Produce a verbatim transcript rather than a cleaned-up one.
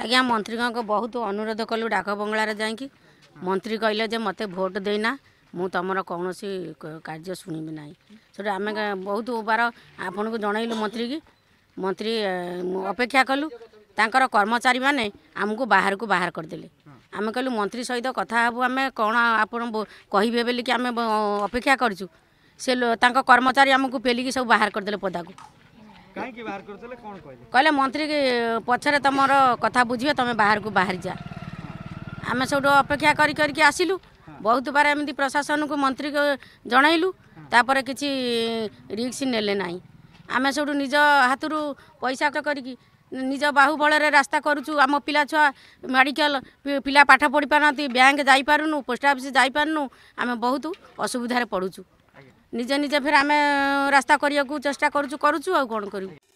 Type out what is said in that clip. आज्ञा मंत्री को बहुत अनुरोध कलु डाक बंगलार जा मंत्री कहले जे मते भोट देना मु तुमर कौन कार्य शुणिबी ना से आम बहुत बार आपन को जनइलु मंत्री की मंत्री अपेक्षा कलु तांकर कर्मचारी माने आमको बाहर को बाहर करदे आम कहलु मंत्री सहित कथा हबु आम कौन आप कहे बोल कि आम अपेक्षा करचु से कर्मचारी आमको पेलिकी सब बाहर करदे पदा को कहीं बाहर करदे कौन कहले मंत्री पछरे तुमर कथा बुझे तुम बाहर को बाहर जा आम सब अपेक्षा करके आसिलु बहुत बार एमती प्रशासन को मंत्री को जनइलु तापर कि रिक्स नेले ना आम सब निज हाथ पैसा करके निज बाहुबल रास्ता करूचु आम पिला छुआ मेडिकल पिला पाठ पढ़ी पारना बैंक जापारूनु पोस्ट ऑफिस जापारूनु आम बहुत असुविधार पड़ुचु निजे निजे फिर आम रास्ता करने को चेष्टा करूँ करूँ आ कौन करूँ।